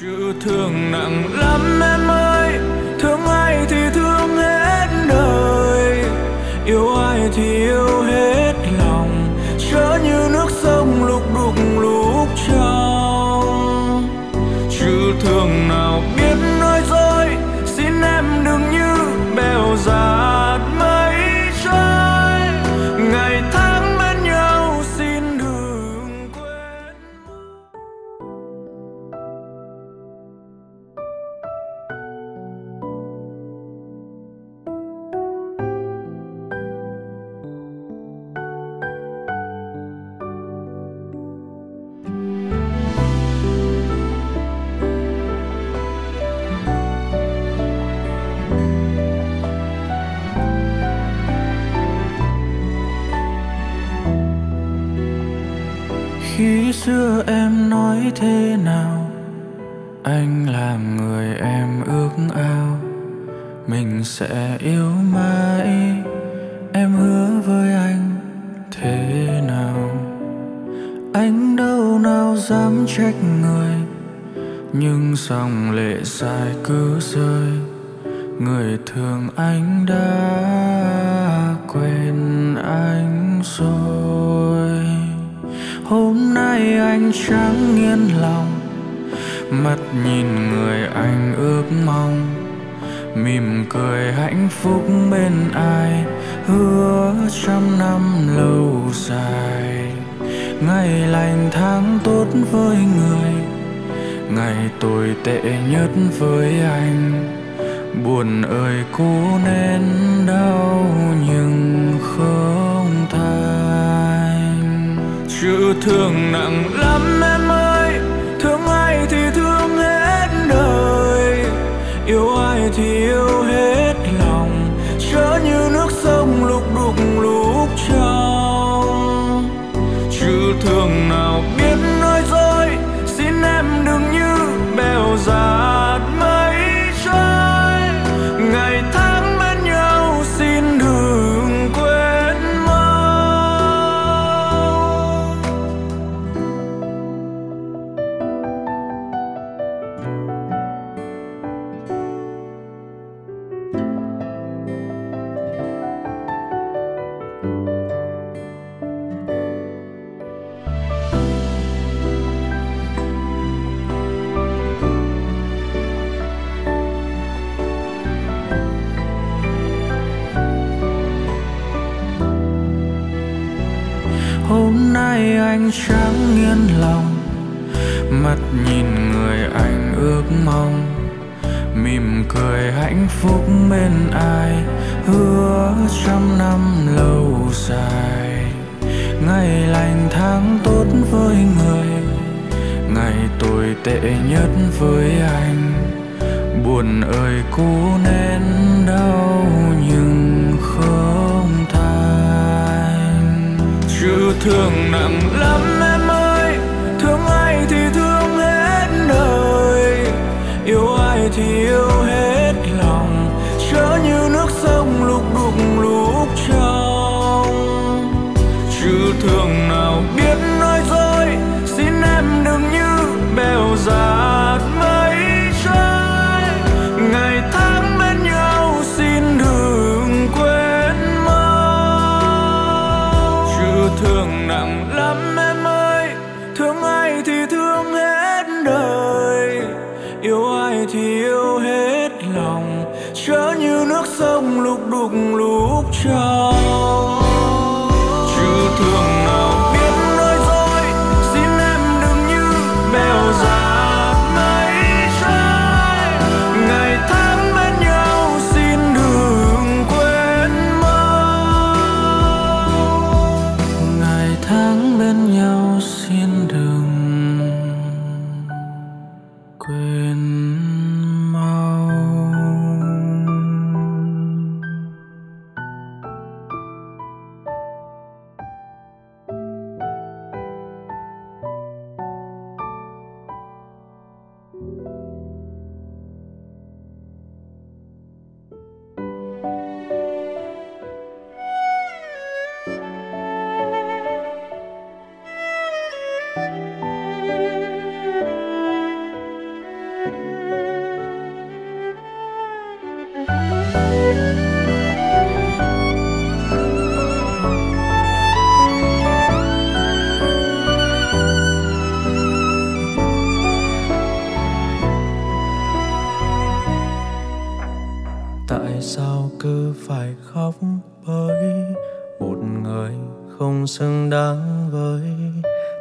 Chữ thương nặng lắm em ơi, thương ai thì thương hết đời, yêu ai thì yêu hết lòng, chớ như nước sông lúc đục lúc trong. Chữ thương nào biết nói dối, xin em đừng như bèo dạt mây trôi, ngày tháng bên nhau xin đừng quên. Khi xưa em nói thế nào, anh làm người em ước ao, mình sẽ yêu mãi, em hứa với anh thế nào. Anh đâu nào dám trách người, nhưng dòng lệ dài cứ rơi, người thương anh đã quên anh rồi. Hôm nay anh chẳng yên lòng, mắt nhìn người anh ước mong, mỉm cười hạnh phúc bên ai hứa trăm năm lâu dài. Ngày lành tháng tốt với người, ngày tồi tệ nhất với anh. Buồn ơi cố nén đau nhưng không tha. Chữ thương nặng lắm em ơi, thương ai thì thương hết đời, yêu ai thì yêu hết lòng, chớ như nước sông lúc đục lúc trong. Chữ thương nào biết nói dối, xin em đừng như bèo dạt mây trôi, ngày tháng bên nhau xin đừng quên. Hôm nay anh chẳng yên lòng, mắt nhìn người anh ước mong, mỉm cười hạnh phúc bên ai hứa trăm năm lâu dài. Ngày lành tháng tốt với người, ngày tồi tệ nhất với anh. Buồn ơi cố nén đau nhưng không tha. Chữ thương nặng lắm em ơi, thương ai thì thương hết đời, yêu ai thì yêu hết lòng, chớ như nước sông lúc đục lúc trong. Chữ thương nào biết nói dối, xin em đừng như bèo dạt mây trôi, ngày tháng bên nhau xin đừng quên. Thương nặng lắm em ơi, thương ai thì thương hết đời, yêu ai thì yêu hết lòng, chớ như nước sông lúc đục lúc trong. Chữ thương nào biết nói dối, xin em đừng như bèo dạt mây trôi, ngày tháng bên nhau xin đừng quên mất, ngày tháng bên nhau xin đừng quên. không xứng đáng với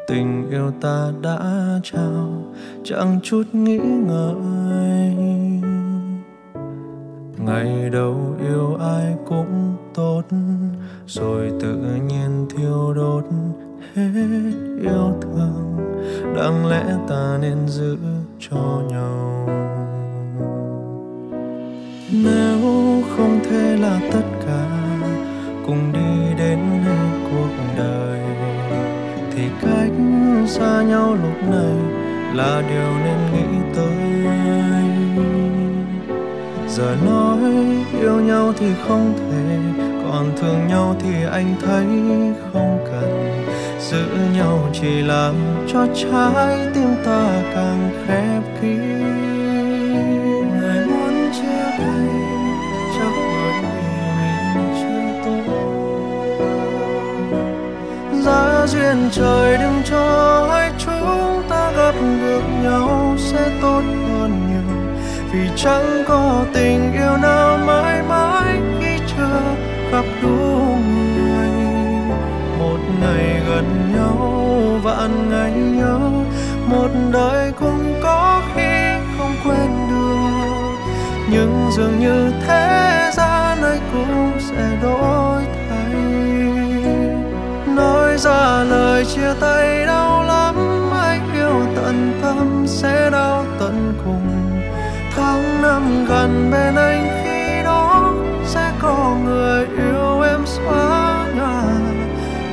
tình yêu ta đã trao, chẳng chút nghĩ ngợi. Ngày đầu yêu ai cũng tốt, rồi tự nhiên thiêu đốt hết yêu thương. Đáng lẽ ta nên giữ cho nhau. Nếu không thể là tất cả, cùng đi đến hết cuộc đời, thì cách xa nhau lúc này là điều nên nghĩ tới. Giờ nói yêu nhau thì không thể, còn thương nhau thì anh thấy không cần. Giữ nhau chỉ làm cho trái tim ta càng khép kín. Giá duyên trời đừng cho hai chúng ta gặp được nhau sẽ tốt hơn nhiều, vì chẳng có tình yêu nào mãi mãi khi chưa gặp đủ người. Một ngày gần nhau vạn ngày nhớ, một đời cũng có khi không quên được, nhưng dường như thế gian ấy cũng sẽ đổi thay. Nói ra lời chia tay đau lắm, ai yêu tận tâm sẽ đau tận cùng. Tháng năm gần bên anh khi đó sẽ có người yêu em xóa nhà.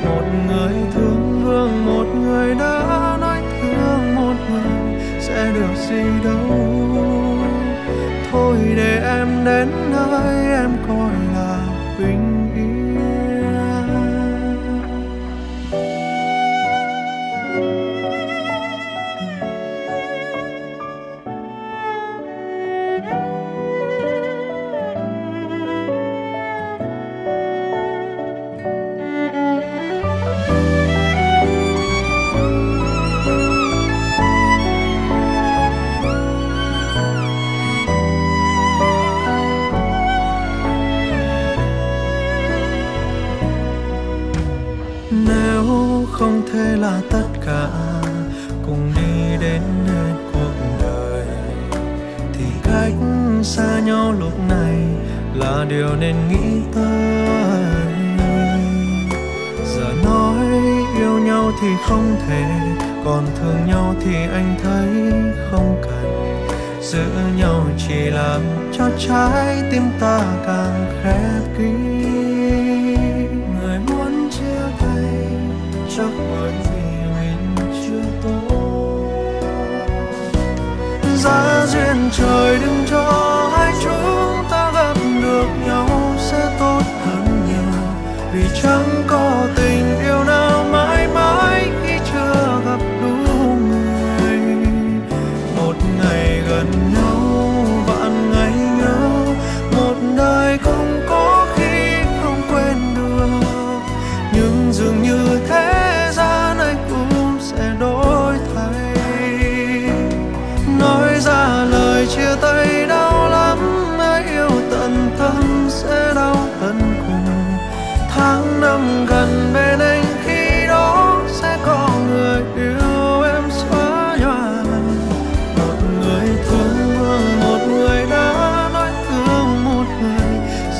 Một người thương vương, một người đã nói thương một người sẽ được gì đâu. Thôi để em đến nơi em coi là bình yên. Không thể là tất cả, cùng đi đến hết cuộc đời, thì cách xa nhau lúc này là điều nên nghĩ tới. Giờ nói yêu nhau thì không thể, còn thương nhau thì anh thấy không cần. Giữ nhau chỉ làm cho trái tim ta càng khép kín. Chắc bởi vì mình chưa tốt. Giá duyên trời đừng cho hai chúng ta gặp được nhau sẽ tốt hơn nhiều, vì chẳng có tình yêu nào mãi mãi khi chưa gặp đủ người. Một ngày gần nhau vạn ngày nhớ, một đời không có khi không quên được, nhưng dường như thế chia tay đau lắm, ai yêu tận tâm sẽ đau tận cùng. Tháng năm gần bên anh khi đó sẽ có người yêu em xóa nhòa. Một người thương vương, một người đã nói thương một người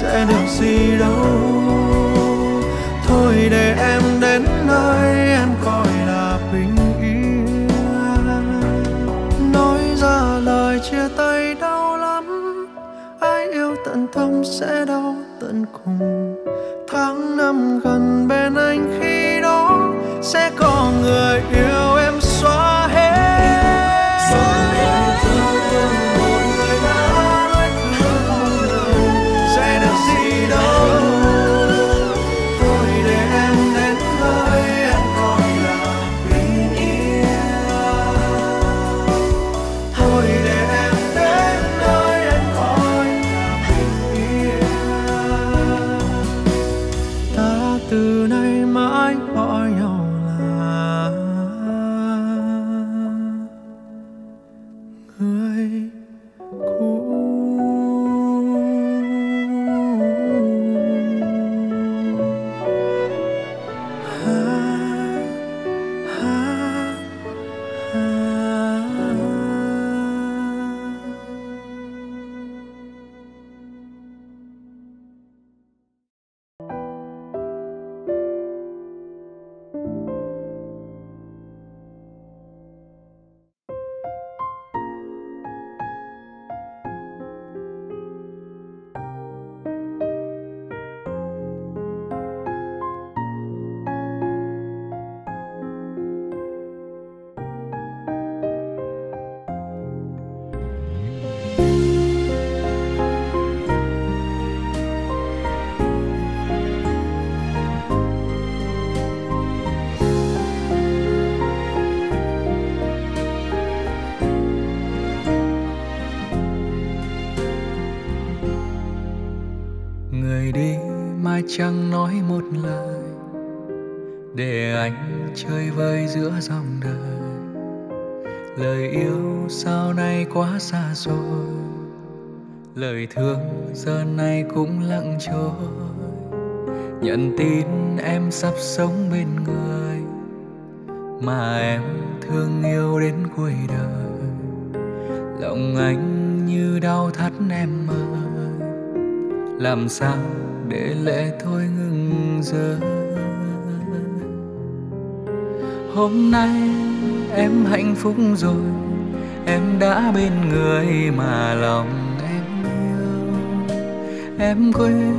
sẽ được gì đâu. Thôi để em đến nơi em coi là bình yên. Nói ra lời chia tay tâm sẽ đau tận cùng. Tháng năm gần bên anh khi đó sẽ có người yêu em xóa hết. Xóa hết một người đã nói thương một người sẽ được gì đâu. Thôi để em đến nơi em còn là bình yên. Thôi để em đến nơi em còn là bình yên. Ta từ nay mãi gọi nhau là chẳng nói một lời, để anh chơi vơi giữa dòng đời. Lời yêu sao nay quá xa rồi, lời thương giờ này cũng lặng trôi. Nhận tin em sắp sống bên người mà em thương yêu đến cuối đời. Lòng anh như đau thắt em ơi, làm sao để lệ thôi ngừng rơi. Hôm nay em hạnh phúc rồi, em đã bên người mà lòng em yêu. Em quên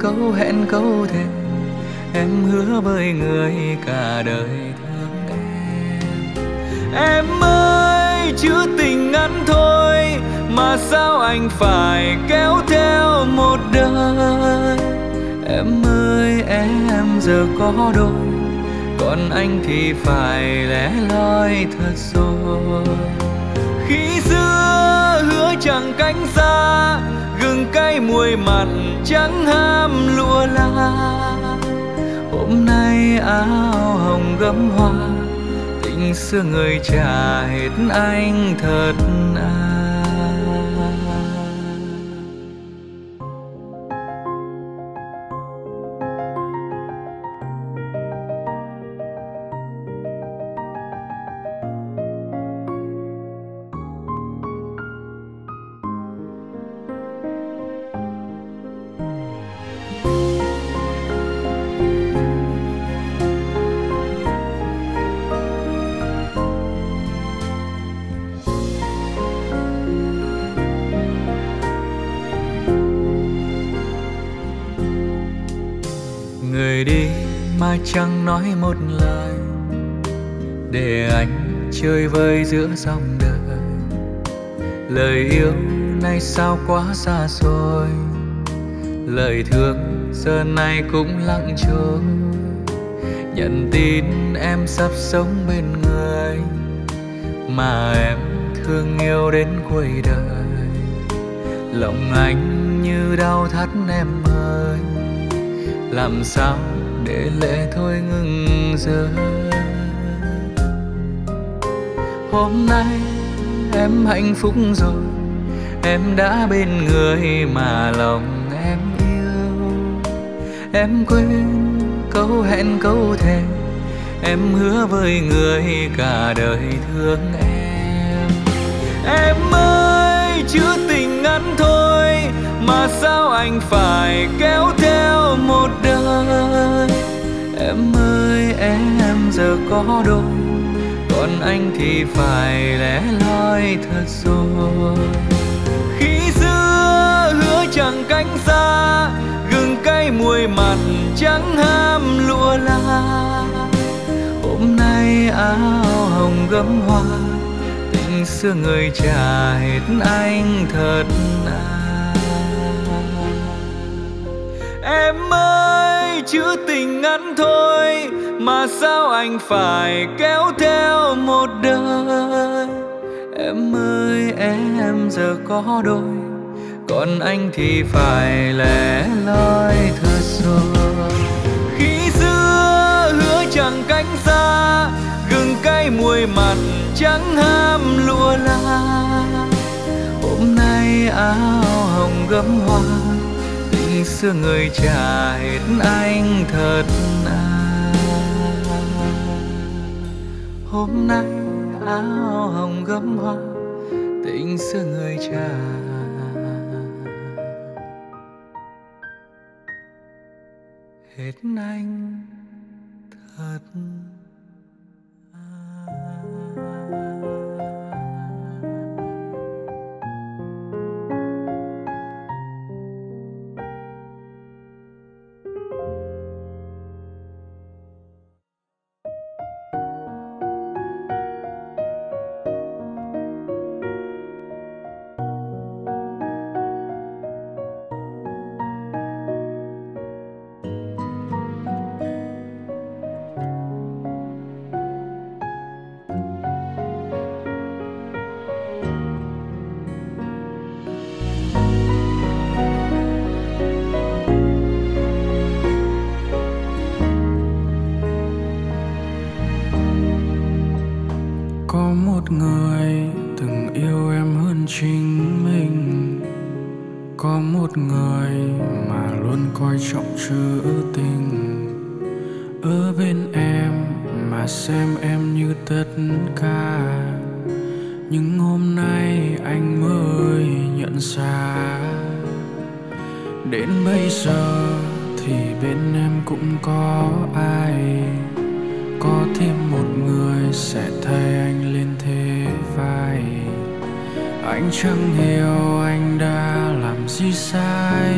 câu hẹn câu thề, em hứa với người cả đời thương em ơi. Chữ tình ngắn thôi mà sao anh phải kéo theo một đời. Em ơi em giờ có đôi, còn anh thì phải lẻ loi thật rồi. Khi xưa hứa chẳng cánh xa, gừng cay muối mặn chẳng ham lụa la. Hôm nay áo hồng gấm hoa, tình xưa người trả hết anh thật à. Chẳng nói một lời, để anh chơi vơi giữa dòng đời. Lời yêu nay sao quá xa xôi, lời thương giờ này cũng lặng trôi. Nhận tin em sắp sống bên người mà em thương yêu đến cuối đời. Lòng anh như đau thắt em ơi, làm sao để lệ thôi ngừng rơi. Hôm nay em hạnh phúc rồi, em đã bên người mà lòng em yêu. Em quên câu hẹn câu thề, em hứa với người cả đời thương em. Em ơi chữ tình ngắn thôi mà sao anh phải kéo theo một đời. Em ơi em giờ có đôi, còn anh thì phải lẻ loi thật rồi. Khi xưa hứa chẳng cánh xa, gừng cay muối mặn chẳng ham lụa la. Hôm nay áo hồng gấm hoa, tình xưa người trả hết anh thật à. Em ơi chữ tình ngắn thôi mà sao anh phải kéo theo một đời. Em ơi em giờ có đôi, còn anh thì phải lẻ loi thật rồi. Khi xưa hứa chẳng cánh xa, gừng cay muối mặn chẳng ham lụa la. Hôm nay áo hồng gấm hoa, xưa người trả hết anh thật à. Hôm nay áo hồng gấm hoa, tình xưa người trả hết anh thật à. người từng yêu em hơn chính mình, có một người mà luôn coi trọng trữ tình, ở bên em mà xem em như tất cả. Nhưng hôm nay anh mới nhận ra, đến bây giờ thì bên em cũng có ai, có thêm một người sẽ thay anh lên thế vai. Anh chẳng hiểu anh đã làm gì sai,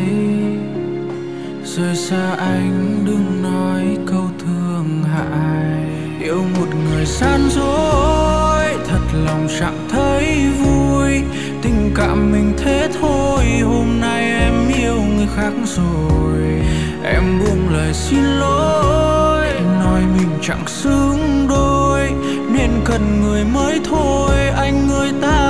rời xa anh đừng nói câu thương hại. Yêu một người gian dối, thật lòng chẳng thấy vui, tình cảm mình thế thôi. Hôm nay em yêu người khác rồi, em buông lời xin lỗi, nói mình chẳng xứng đôi, nên cần người mới thôi. Anh người ta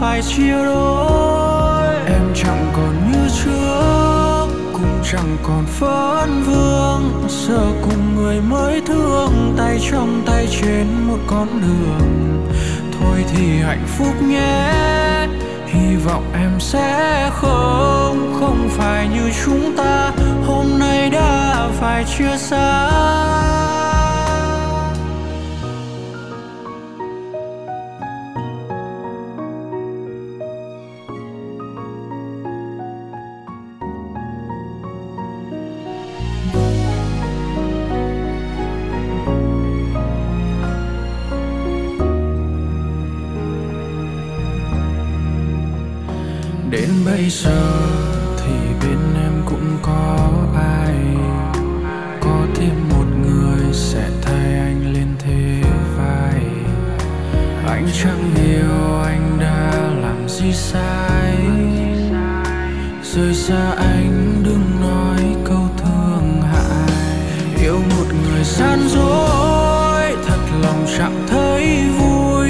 phải chia đôi, em chẳng còn như trước, cũng chẳng còn phấn vương. Giờ cùng người mới thương, tay trong tay trên một con đường. Thôi thì hạnh phúc nhé, hy vọng em sẽ không phải như chúng ta hôm nay đã phải chia xa. Đến bây giờ thì bên em cũng có ai, có thêm một người sẽ thay anh lên thế vai. Anh chẳng hiểu anh đã làm gì sai, rời xa anh đừng nói câu thương hại. Yêu một người gian dối, thật lòng chẳng thấy vui,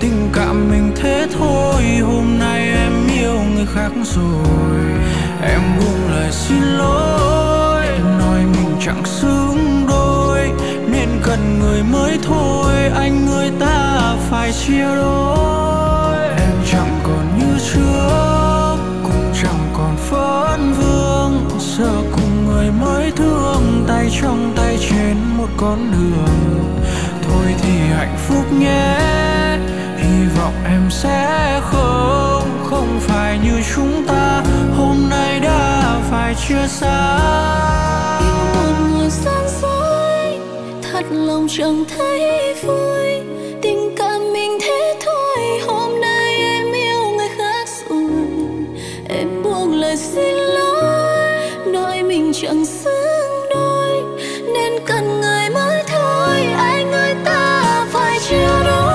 tình cảm mình thế thôi. Hôm nay em khác rồi, em buông lời xin lỗi, nói mình chẳng xứng đôi, nên cần người mới thôi. Anh người ta phải chia đôi, em chẳng còn như trước, cũng chẳng còn phấn vương. Giờ cùng người mới thương, tay trong tay trên một con đường. Thôi thì hạnh phúc nhé, hy vọng em sẽ không phải như chúng ta hôm nay đã phải chia xa. Yêu một người gian dối, thật lòng chẳng thấy vui, tình cảm mình thế thôi. Hôm nay em yêu người khác rồi, em buông lời xin lỗi, nói mình chẳng xứng đôi, nên cần người mới thôi. Anh người ta phải chia đôi,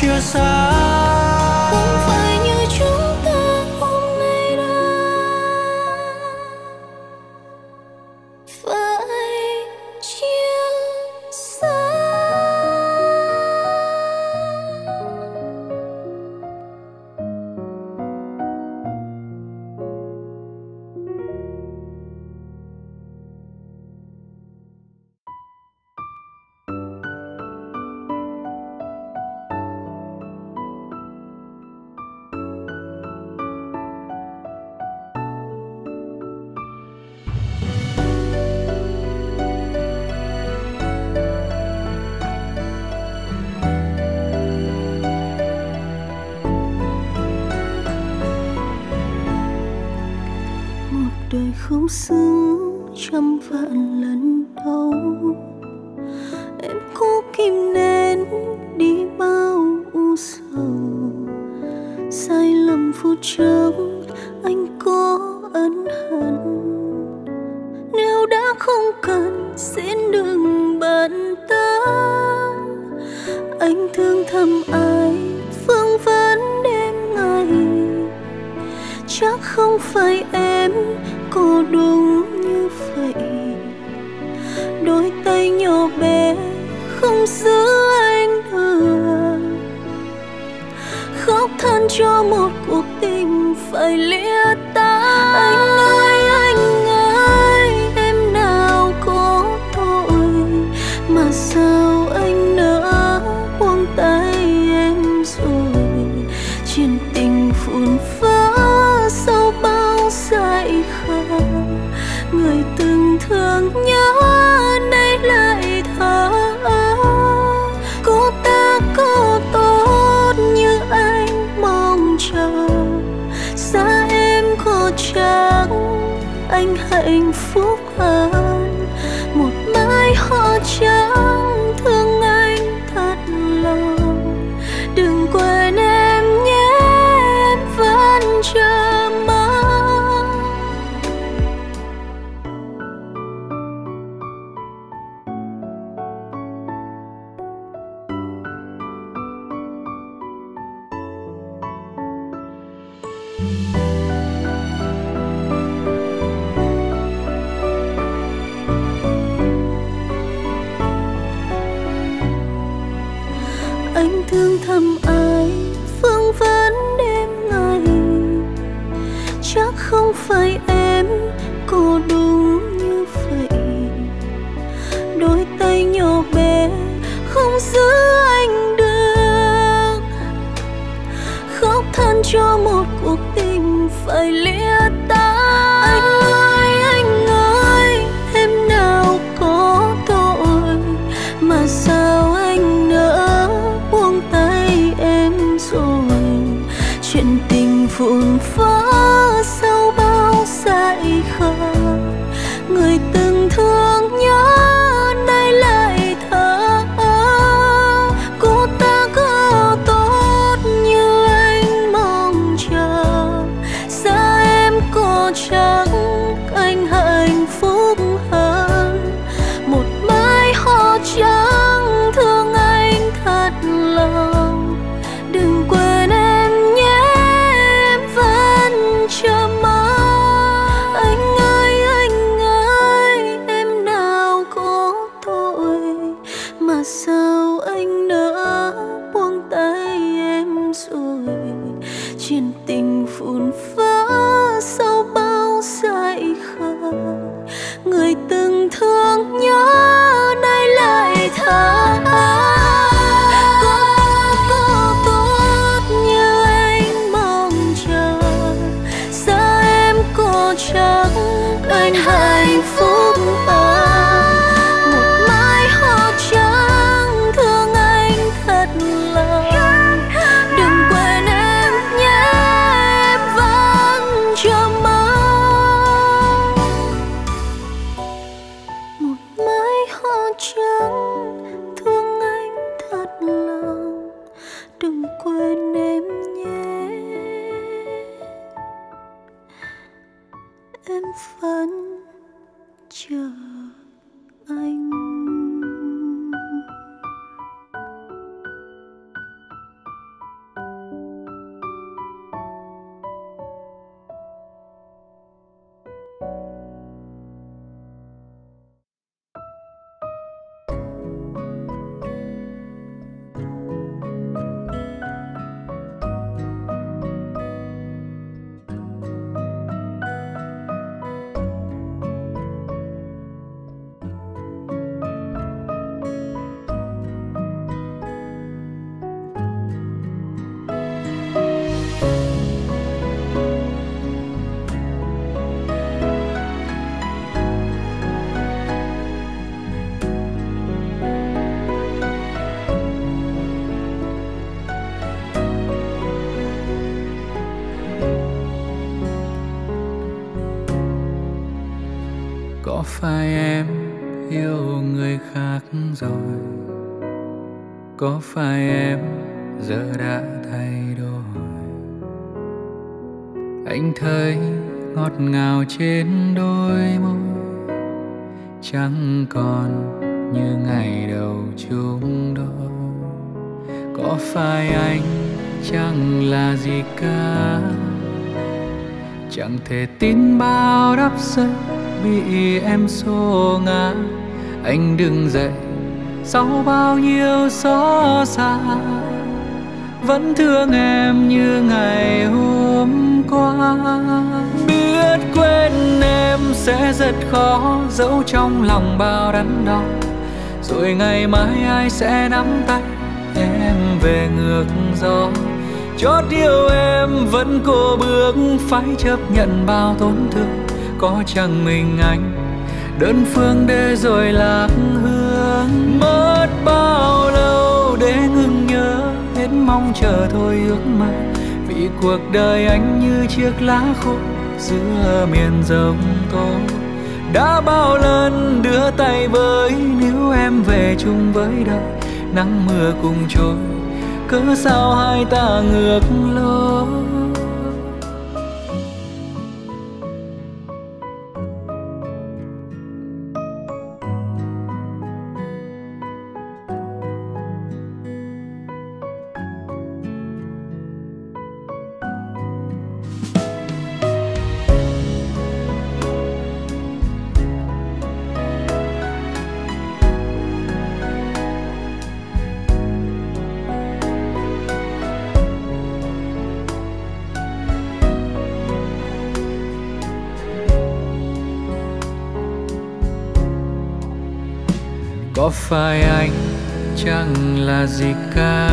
chia xa. Không phải như chúng ta hôm nay đã phải chia xa. Đời không xứng trăm vạn lần đau, em cố kìm nén đi bao u sầu. Sai lầm phút chốc anh có ân hận, nếu đã không cần xin đừng bận tâm. Anh thương thầm ai vương vấn đêm ngày, chắc không phải em có đúng như vậy. Đôi tay nhỏ bé không giữ anh được, khóc than cho một cuộc tình phải lìa tán. Anh ơi em nào có tội mà sao anh nỡ buông tay em rồi. Chuyện tình phun phá sau bao dại khờ, người từng thương nhớ nay lại thở ơ. Cô ta có tốt như anh mong chờ, xa em có chắc anh hạnh phúc hơn. Một mái hoa trắng thương anh thật lòng, đừng quên em nhé, em vẫn chờ mong. Anh thương thầm ai vương vấn đêm ngày, chắc không phải em cô đúng như vậy. Đôi tay nhỏ bé không giữ anh được, khóc than cho một cuộc tình phải lìa tán. Anh ơi em nào có tội mà sao anh nỡ buông tay em rồi. Chuyện tình vụn vỡ sau bao dại khờ, người từng thương nhớ nay lại thở ơ. Cô ta có tốt như anh mong chờ, xa em có chắc anh hạnh phúc hơn. Một mái hoa trắng thương anh thật lòng, đừng quên em nhé, em vẫn chờ mong. Anh ơi em nào có tội mà sao anh nỡ buông tay em rồi. Chuyện tình phun phá sau bao dại khờ, người từng thương nhớ nay lại thở ơ. Cô ta có tốt như anh mong chờ, xa em có chắc anh hạnh phúc hơn. Một mái hoa trắng thương anh thật lòng, đừng quên em nhé, em vẫn chờ mong. Một mái hoa trắng thương anh thật lòng, đừng quên em nhé, em vẫn chờ anh. Có phải em yêu người khác rồi? Có phải em giờ đã thay đổi? Anh thấy ngọt ngào trên đôi môi, chẳng còn như ngày đầu chúng đôi. Có phải anh chẳng là gì cả, chẳng thể tin bao đắp xây bị em xô ngã. anh đừng dậy. Sau bao nhiêu xót xa vẫn thương em như ngày hôm qua. Biết quên em sẽ rất khó, dẫu trong lòng bao đắn đo. Rồi ngày mai ai sẽ nắm tay em về ngược gió. Chót yêu em vẫn cô bước, phải chấp nhận bao tổn thương. Có chẳng mình anh đơn phương để rồi lạc hương. Mất bao lâu để ngừng nhớ, hết mong chờ thôi ước mơ. Vì cuộc đời anh như chiếc lá khô giữa miền giông tố. Đã bao lần đưa tay với, nếu em về chung với đời, nắng mưa cùng trôi, cớ sao hai ta ngược lối. Có phải anh chẳng là gì cả,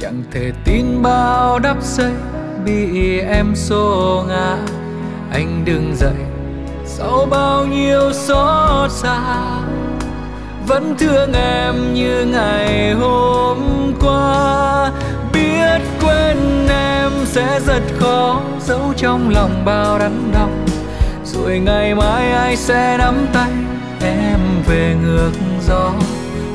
chẳng thể tin bao đắp xây bị em xô ngã. Anh đừng dậy, sau bao nhiêu xót xa vẫn thương em như ngày hôm qua. Biết quên em sẽ rất khó, dẫu trong lòng bao đắn đo. Rồi ngày mai ai sẽ nắm tay em về ngược gió.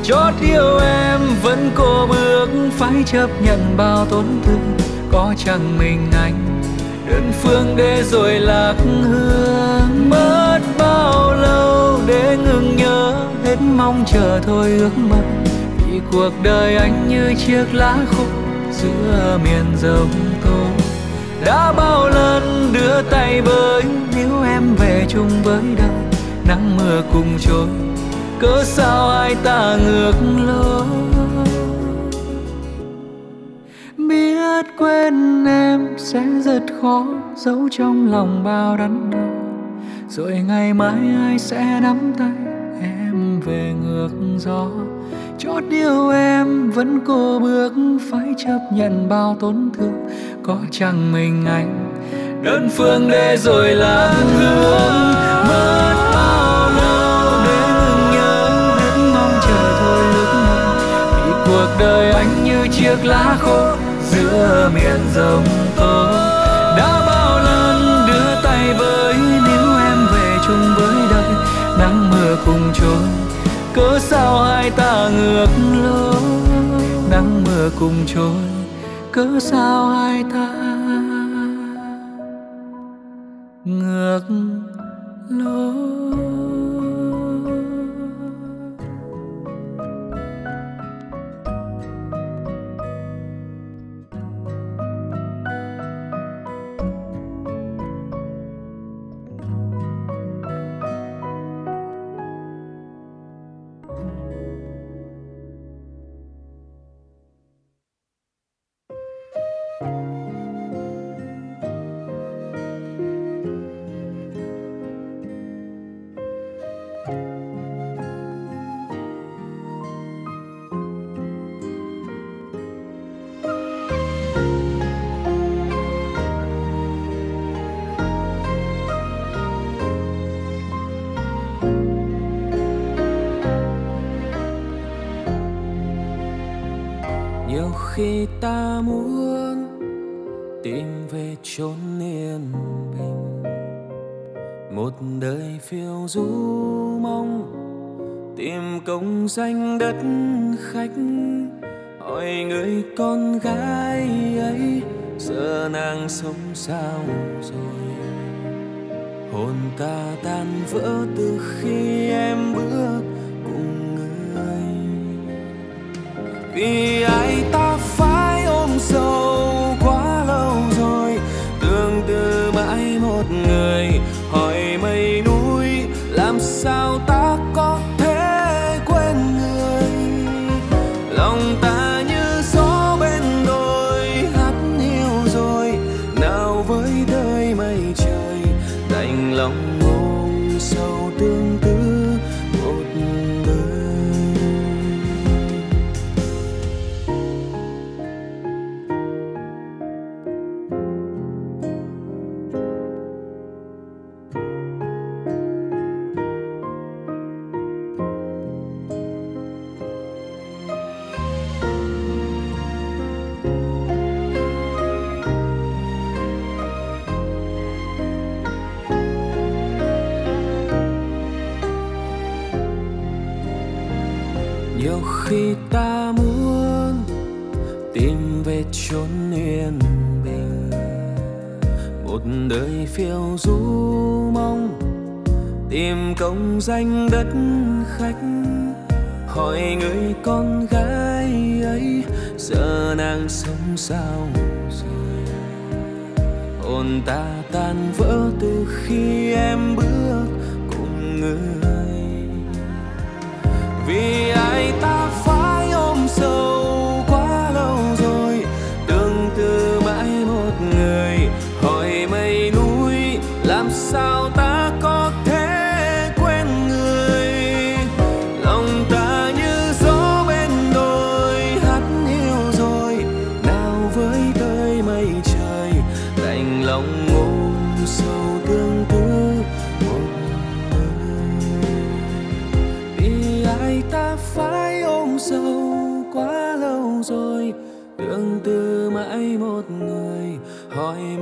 Chót yêu em vẫn cô bước, phải chấp nhận bao tổn thương. Có chẳng mình anh đơn phương để rồi lạc hương. Mất bao lâu để ngừng nhớ, hết mong chờ thôi ước mơ. Vì cuộc đời anh như chiếc lá khô giữa miền giông tố. Đã bao lần đưa tay với, nếu em về chung với đời, nắng mưa cùng trôi, cớ sao ai ta ngược lối. Biết quên em sẽ rất khó, giấu trong lòng bao đắn đo. Rồi ngày mai ai sẽ nắm tay em về ngược gió. Chót yêu em vẫn cô bước, phải chấp nhận bao tổn thương. Có chẳng mình anh đơn phương để rồi lạc hương. Mất bao lâu để ngừng nhớ, đến mong chờ thôi ước mơ. Vì cuộc đời anh như chiếc lá khô giữa miền giông tố. Đã bao lần đưa tay với, nếu em về chung với đời, nắng mưa cùng trôi, cớ sao hai ta ngược lối. Nắng mưa cùng trôi, cớ sao hai ta ngược lối. Khi ta muốn tìm về chốn yên bình, một đời phiêu du mong tìm công danh đất khách. Hỏi người con gái ấy giờ nàng sống sao rồi. Hồn ta tan vỡ từ khi em bước cùng người. Vì ai ta phải ôm sầu quá lâu rồi, tương tư mãi một người. Hỏi mây núi làm sao ta Nhiều khi ta muốn tìm về chốn yên bình, một đời phiêu du mong tìm công danh đất khách. Hỏi người con gái ấy giờ nàng sống sao rồi? Hồn ta tan vỡ từ khi em bước cùng người. Vì ai ta phải ôm sâu quá lâu rồi, tương tư mãi một người. Hỏi mây núi làm sao ta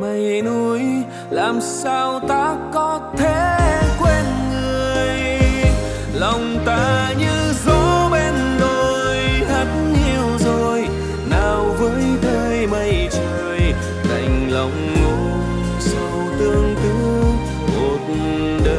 mây núi làm sao ta có thể quên người. Lòng ta như gió bên đồi hắt hiu rồi, nào với thời mây trời đành lòng ngủ sâu tương tư một đời.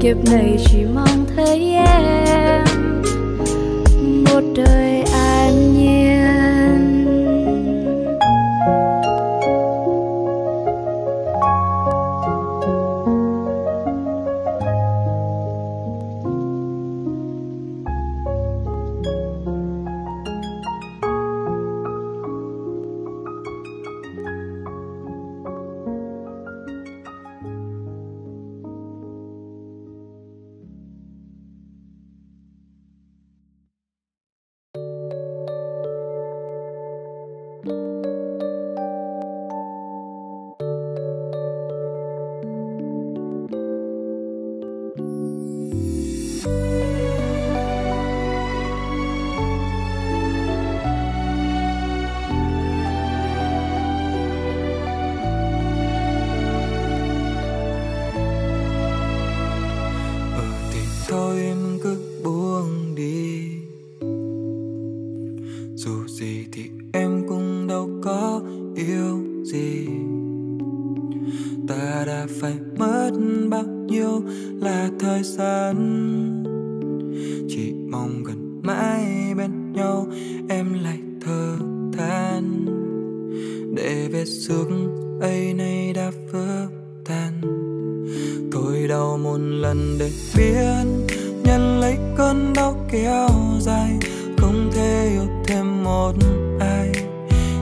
Kiếp này chỉ mong thấy em. em cứ buông đi. Dù gì thì em cũng đâu có yêu gì. Ta đã phải mất bao nhiêu là thời gian. Chỉ mong gần mãi bên nhau em lại thở than. Để vết xước ấy nay đã vỡ tan. Thôi đau một lần để biết nhận lấy cơn đau kéo dài. Không thể yêu thêm một ai.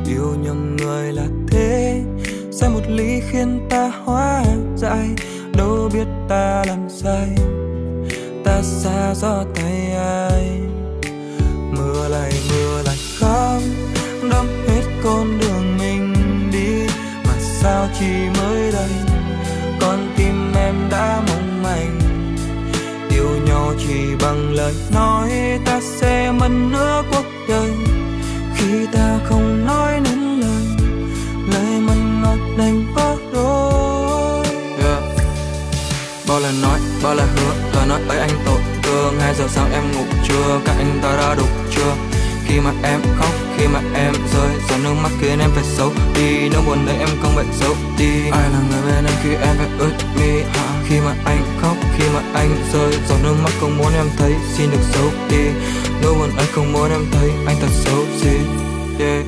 Yêu nhầm người là thế. Sai một lý khiến ta hóa dại. Đâu biết ta làm sai. Ta xa gió tay ai. Mưa lại khóc. Đắm hết con đường mình đi. Mà sao chỉ mới đây con tim em đã mong manh. Yêu nhau chỉ bằng lời nói. Ta sẽ mất nửa cuộc đời khi ta không nói nên lời. Lời mặn ngọt đành có đôi. Bao lời nói, bao lời hứa. Lời nói ấy anh tội thương. 2 giờ sáng em ngủ chưa. Các anh ta đã đục chưa. Khi mà em khóc, khi mà em rơi, giọt nước mắt khiến em phải xấu đi. Nỗi buồn đấy em không phải giấu đi. Ai là người bên em khi em phải ướt mi. Khi mà anh khóc, khi mà anh rơi, giọt nước mắt không muốn em thấy. Xin được giấu đi. Nỗi buồn anh không muốn em thấy. Anh thật xấu gì. Thì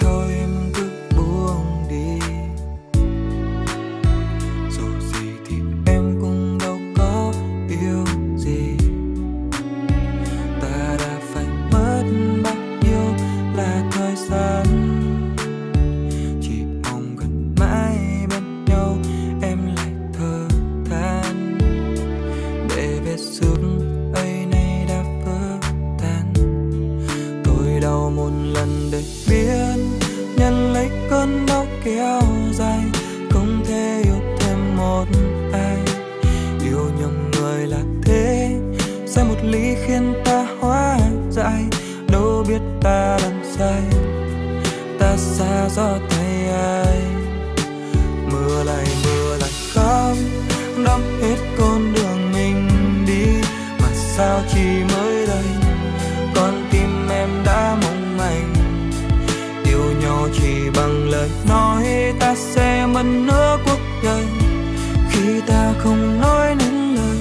thôi em cứ buông đi. Dù gì thì em cũng đâu có yêu gì. Ta đã phải mất bao nhiêu là thời gian. Chỉ mong gần mãi bên nhau em lại thở than. Để vết xước ấy nay đã vỡ tan. Tôi đau một lần để biết nhận lấy cơn đau kéo dài. Không thể yêu thêm một ai. Yêu nhầm người là thế. Sai một lý khiến ta hóa dại. Đâu biết ta làm sai. Ta xa gió tay ai. Mưa lại khóc. Đắm hết con đường mình đi. Mà sao chỉ mới đây con tim em đã mong manh. Yêu nhau chỉ bằng lời nói. Ta sẽ mất nửa cuộc đời khi ta không nói nên lời.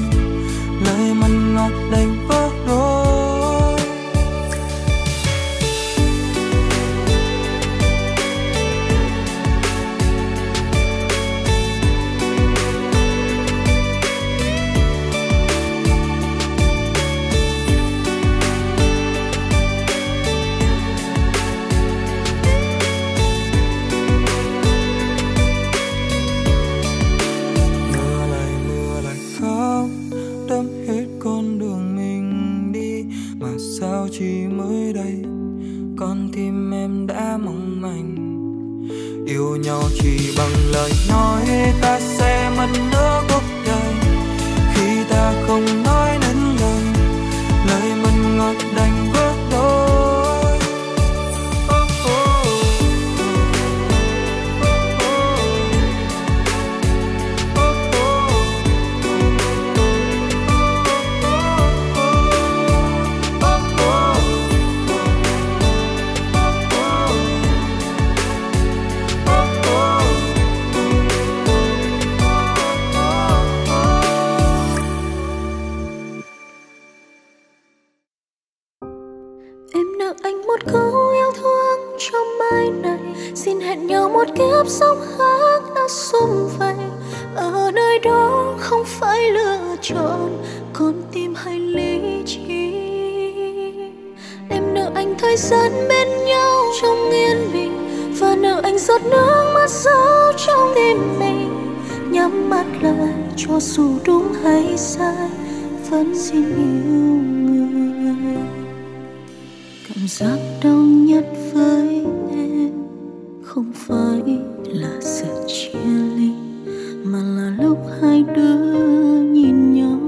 Lời mặn ngọt đành vỡ đôi. Chỉ mới đây con tim em đã mong manh. Yêu nhau chỉ bằng lời nói. Ta sẽ mất nửa cuộc đời khi ta không nói nên lời. Lời mặn ngọt đành vỡ đôi. Câu yêu thương trong mai này. Xin hẹn nhau một kiếp sống khác ta sum vầy. Ở nơi đó không phải lựa chọn con tim hay lý trí. Em nợ anh thời gian bên nhau trong yên bình. Và nợ anh giọt nước mắt giấu trong tim mình. Nhắm mắt lại cho dù đúng hay sai. Vẫn xin yêu người. Cảm giác đau nhất với em không phải là sự chia ly, mà là lúc hai đứa nhìn nhau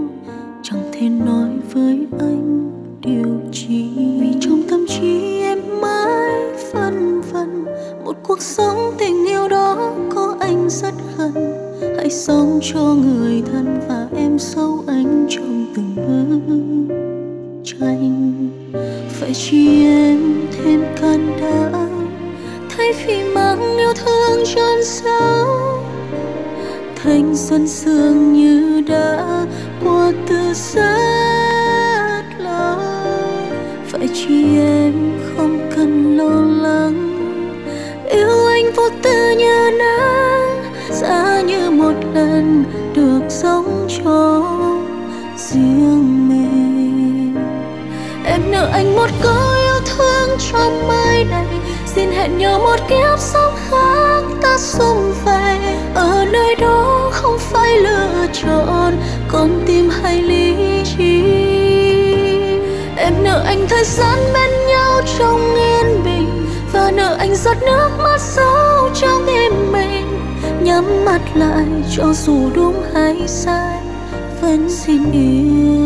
chẳng thể nói với anh điều chi. Vì trong tâm trí em mãi phân vân. Một cuộc sống tình yêu đó có anh rất gần. Hãy sống cho người thân và em giấu anh trong từng bước. anh phải chi em thêm can đảm, thay vì mang yêu thương trôn giấu. Thanh xuân sương như đã qua từ rất lâu, phải chi em không cần lo lắng. Yêu anh vô tư như nắng, giá như một lần được sống cho riêng mình. Em nợ anh một câu yêu thương trong mai này, xin hẹn nhau một kiếp sống khác ta xung vầy. Ở nơi đó không phải lựa chọn con tim hay lý trí. Em nợ anh thời gian bên nhau trong yên bình, và nợ anh giọt nước mắt sâu trong tim mình. Nhắm mắt lại cho dù đúng hay sai, vẫn xin yêu.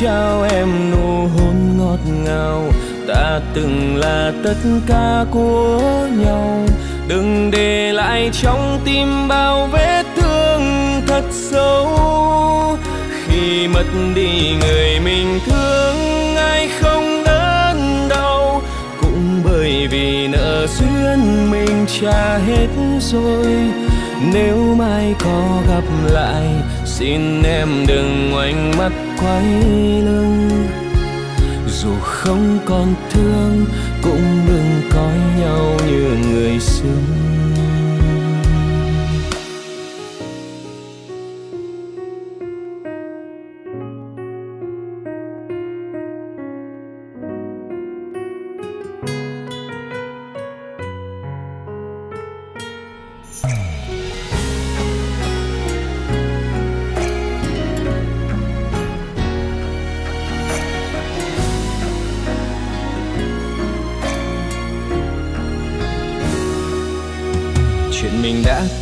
Trao em nụ hôn ngọt ngọt ngào, ta từng là tất cả của nhau. Đừng để lại trong tim bao vết thương thật sâu. Khi mất đi người mình thương, ai không đớn đau, cũng bởi vì nợ duyên mình trả hết rồi. Nếu mai có gặp lại, xin em đừng ngoảnh mắt quay lưng. Dù không còn thương, cũng đừng coi nhau như người xưa.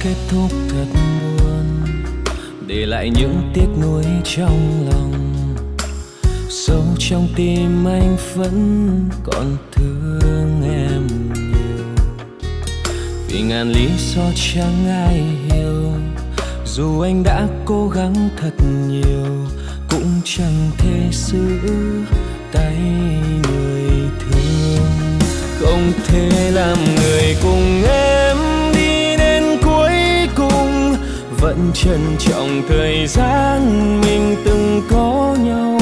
Kết thúc thật buồn, để lại những tiếc nuối trong lòng. Sâu trong tim anh vẫn còn thương em nhiều, vì ngàn lý do chẳng ai hiểu. Dù anh đã cố gắng thật nhiều, cũng chẳng thể giữ tay người thương. Không thể làm người cùng em, vẫn trân trọng thời gian mình từng có nhau.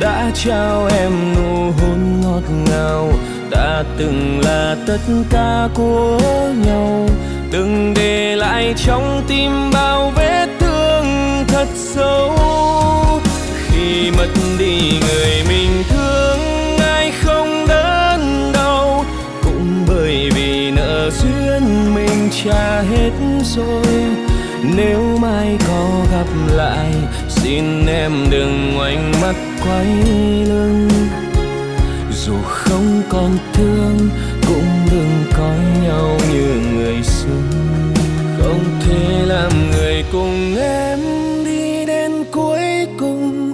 Đã trao em nụ hôn ngọt ngào, đã từng là tất cả của nhau. Đừng để lại trong tim bao vết thương thật sâu. Khi mất đi người mình thương, ai không đớn đau, cũng bởi vì nợ duyên mình trả hết rồi. Nếu mai có gặp lại, xin em đừng ngoảnh mắt quay lưng. Dù không còn thương, cũng đừng coi nhau như người xưa. Không thể làm người cùng em đi đến cuối cùng,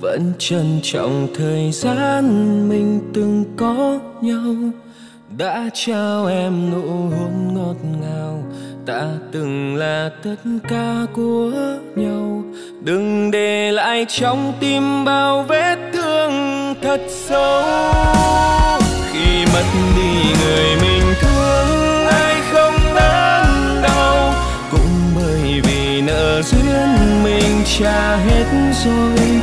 vẫn trân trọng thời gian mình từng có nhau. Đã trao em nụ hôn ngọt ngào, ta từng là tất cả của nhau. Đừng để lại trong tim bao vết thương thật sâu. Khi mất đi người mình thương, ai không đớn đau, cũng bởi vì nợ duyên mình trả hết rồi.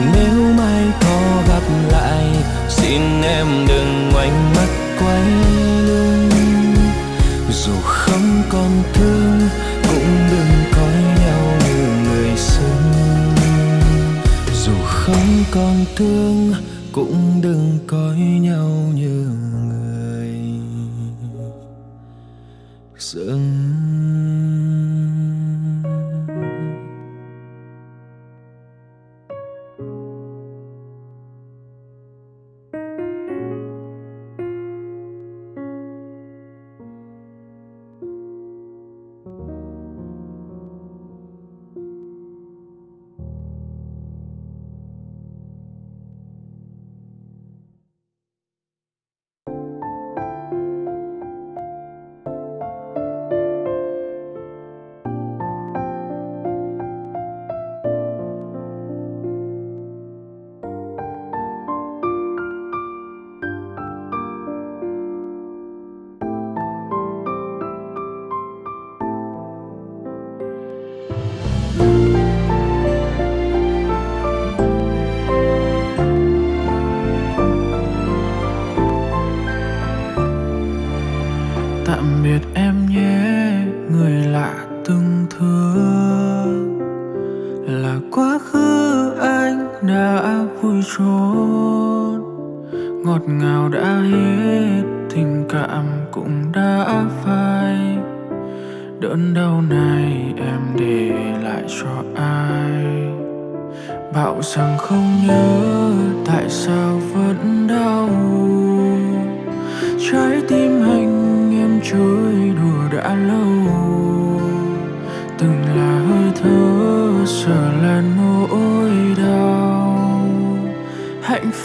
Nếu mai có gặp lại, xin em đừng ngoảnh mắt quay lưng. Dù không còn thương, cũng đừng coi nhau như người xưa. Dù không còn thương, cũng đừng coi nhau như người xưa.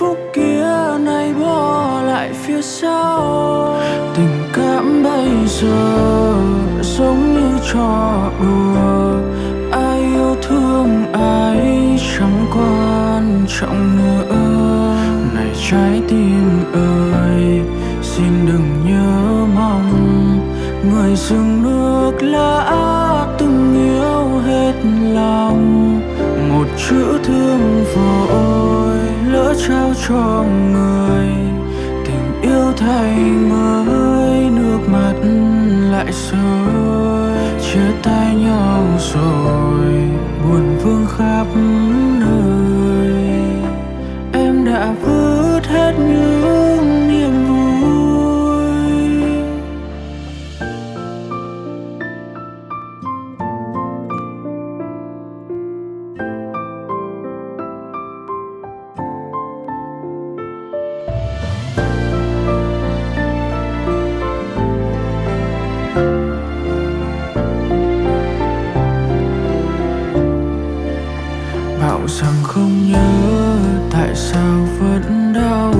phúc kia nay bỏ lại phía sau. Tình cảm bây giờ giống như trò đùa, ai yêu thương ai chẳng quan trọng nữa. Này trái tim ơi, xin đừng nhớ mong người dừng nước lã từng yêu hết lòng. Một chữ thương vội lỡ trao cho người, tình yêu thay mới nước mắt lại rơi. Chia tay nhau rồi buồn vương khắp nơi, em đã vứt hết những niềm vui. Bảo rằng không nhớ tại sao vẫn đau,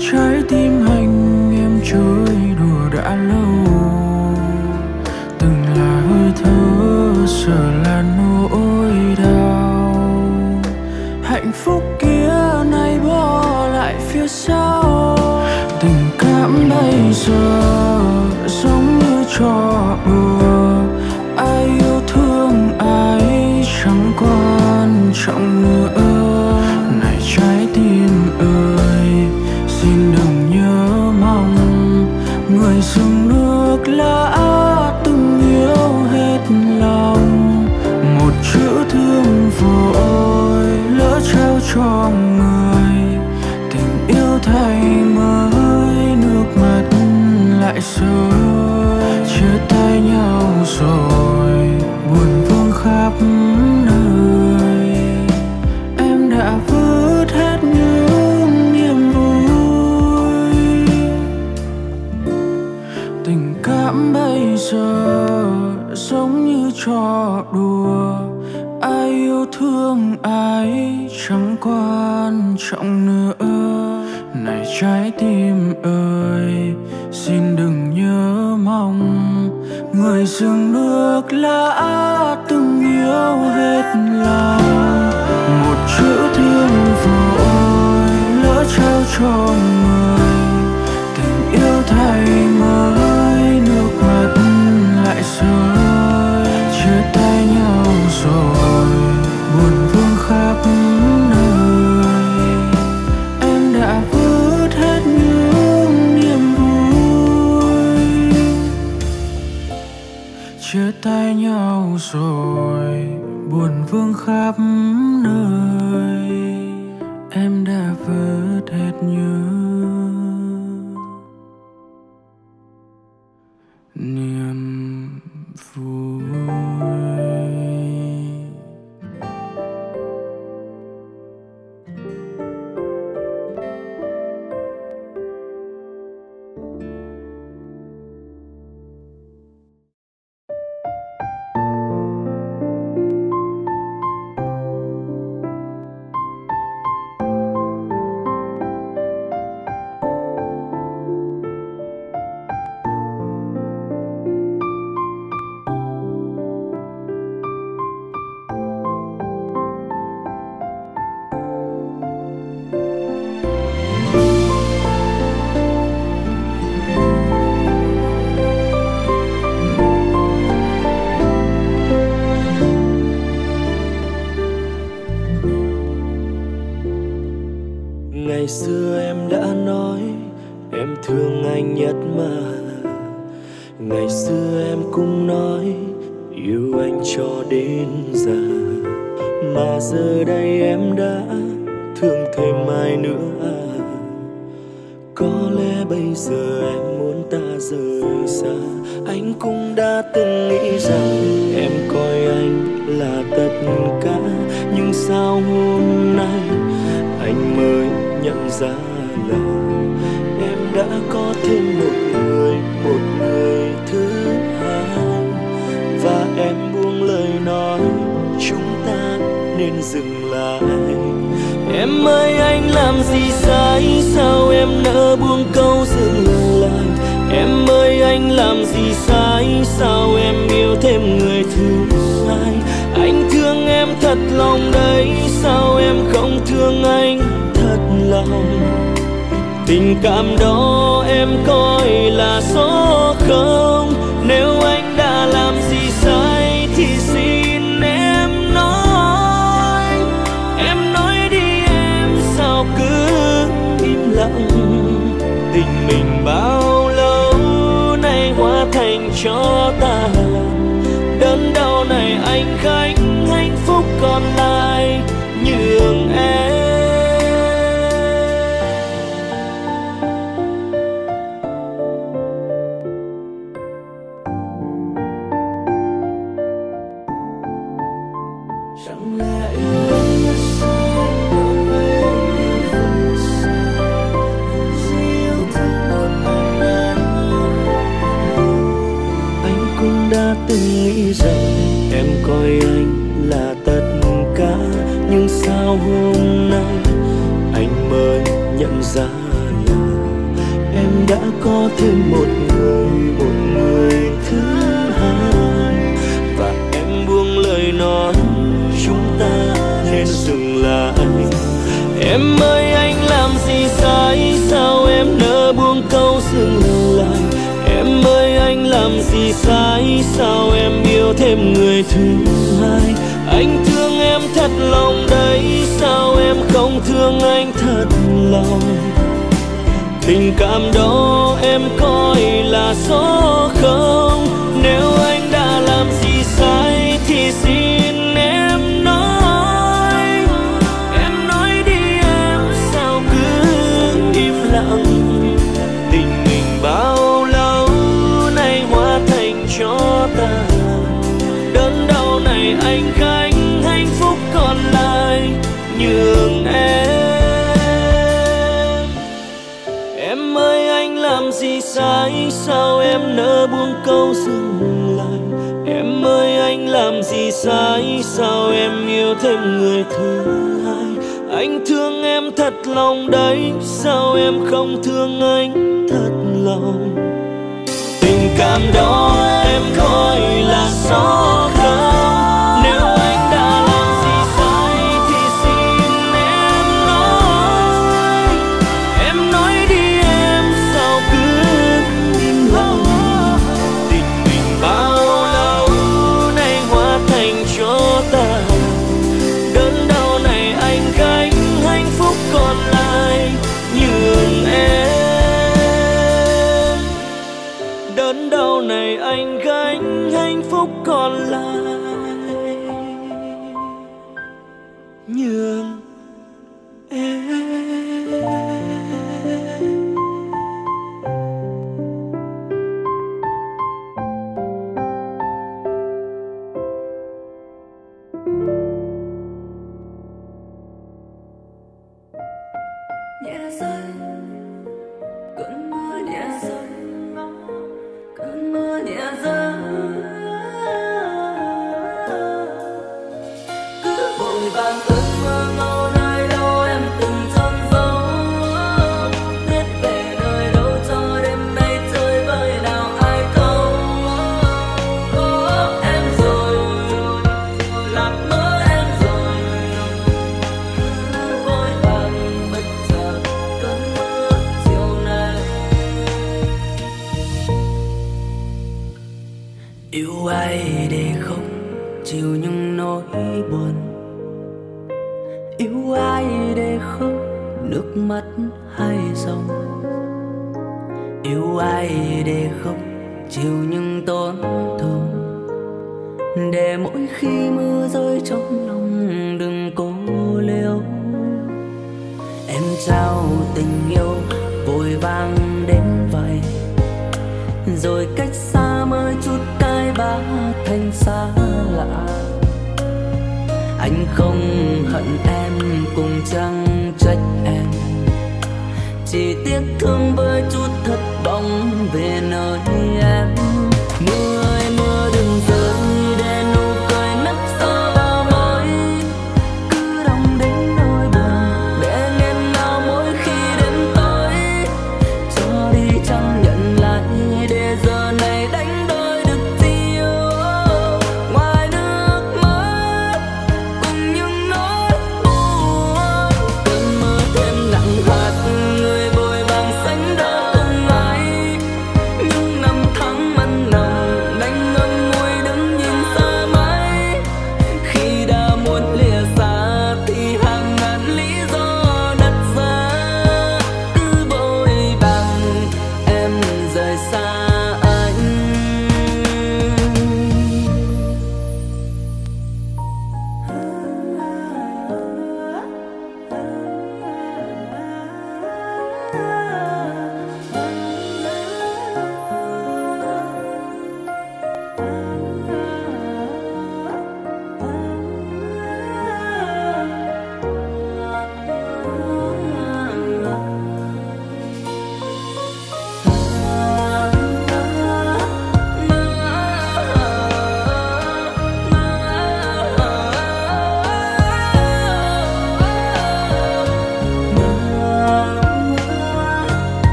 trái tim anh em chơi đùa đã lâu. Từng là hơi thở giờ là nỗi đau, hạnh phúc kia nay bỏ lại phía sau. Tình cảm bây giờ giống như trò đùa, ai yêu thương ai chẳng quan trọng nữa. Này trái tim ơi, xin đừng nhớ mong người dưng nước lã từng yêu hết lòng. Một chữ thương vội lỡ trao cho người, tình yêu thay mới nước mắt lại rơi. Chia tay nhau rồi buồn vương khắp nơi, em đã vứt hết những niềm vui. Tình cảm bây giờ giống như trò đùa, ai yêu thương ai chẳng quan trọng nữa. Này trái tim ơi, xin đừng nhớ mong người dưng nước lã từng yêu hết lòng. Một chữ thương vội lỡ trao cho người, tình yêu thay mới nước mắt lại rơi. Chia tay nhau rồi buồn vương khắp nơi, em đã vứt hết những niềm vui. Chia tay nhau rồi buồn vương khắp nơi, em đã vứt hết những niềm vui. Ngày xưa em đã nói em thương anh nhất mà, ngày xưa em cũng nói yêu anh cho đến già. Mà giờ đây em đã thương thêm ai nữa à? Có lẽ bây giờ em muốn ta rời xa. Anh cũng đã từng nghĩ rằng em coi anh là tất cả, nhưng sao hôm nay anh mới nhận ra là em đã có thêm một người thứ hai. Và em buông lời nói chúng ta nên dừng lại. Em mai anh làm gì sai, sao em nỡ buông câu dừng lại. Em ơi anh làm gì sai, sao em yêu thêm người thứ hai. Anh thương em thật lòng đấy, sao em không thương anh thật lòng. Tình cảm đó em coi là số không, nếu anh đã làm gì sai thì xin em nói. Em nói đi em, sao cứ im lặng. Tình mình bao lâu nay hóa thành cho ta. Đớn đau này anh gánh, hạnh phúc còn lại nhường em. Coi anh là tất cả, nhưng sao hôm nay anh mới nhận ra là em đã có thêm một người thứ hai. Và em buông lời nói, chúng ta nên dừng lại. Em ơi anh làm gì sai, sao em nỡ buông câu dừng lại. Em ơi anh làm gì sai, sao em yêu thêm người thứ hai. Anh thương em thật lòng đấy, sao em không thương anh thật lòng. Tình cảm đó em coi là số không, nếu anh đã làm gì sai thì xin em nói. Em nói đi em, sao cứ im lặng. Tình mình bao cho ta đớn đau này anh gánh, hạnh phúc còn lại nhường em. Em ơi anh làm gì sai, sao em nỡ buông câu dừng lại. Em ơi anh làm gì sai, sao em yêu thêm người thứ hai. Anh thương em thật lòng đấy, sao em không thương anh thật lòng. Tình cảm đó em coi là số không, nếu anh đã làm gì sai thì xin em nói. Em nói đi em, sao cứ im lặng. Tình mình bao lâu nay hóa thành cho ta. Đớn đau này anh gánh, hạnh phúc còn lại nhường em. Đớn đau này anh gánh, hạnh phúc còn lại nhường em. Để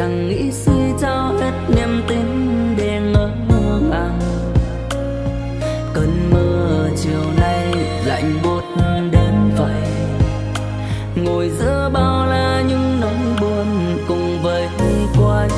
chẳng nghĩ suy trao hết niềm tin để ngỡ ngàng. Cơn mưa chiều nay lạnh buốt đến vậy, ngồi giữa bao la những nỗi buồn cùng với quanh.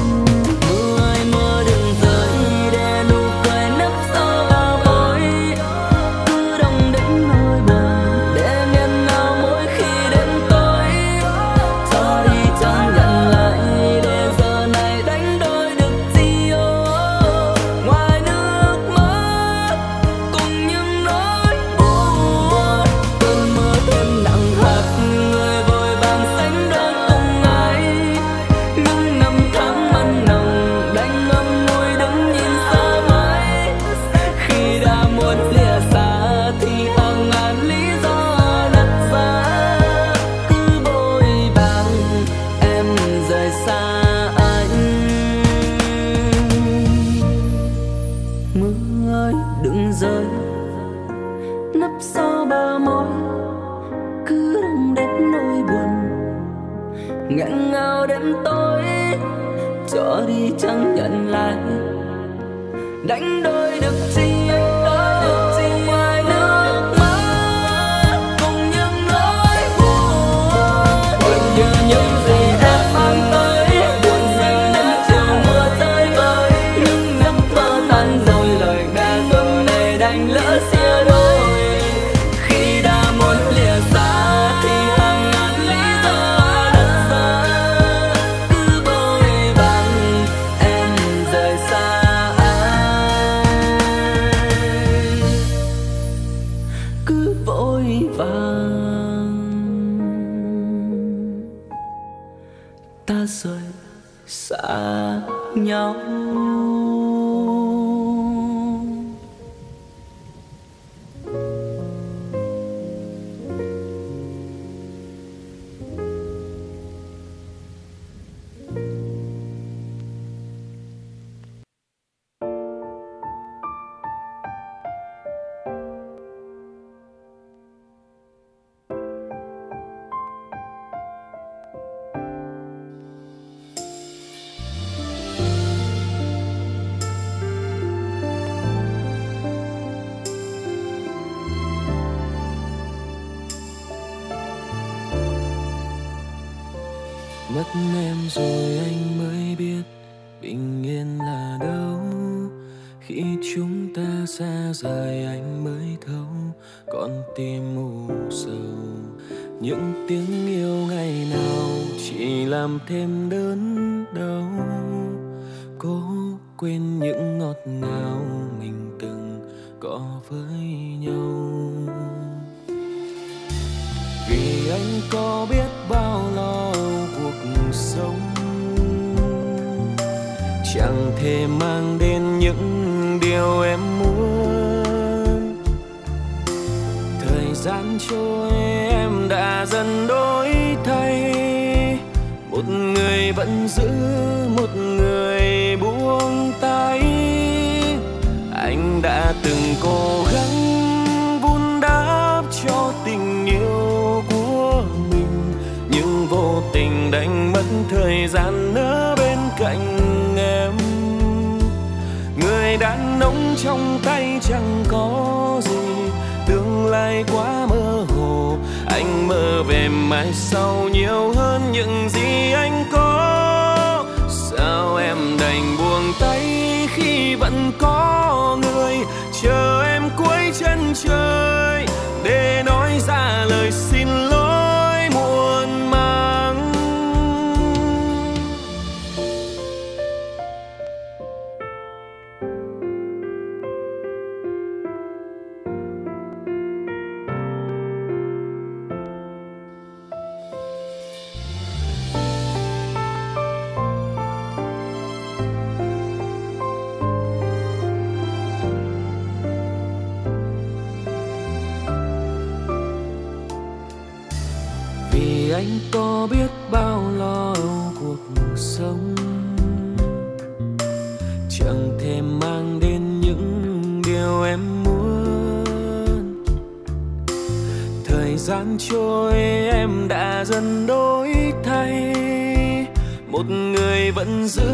Một người vẫn giữ,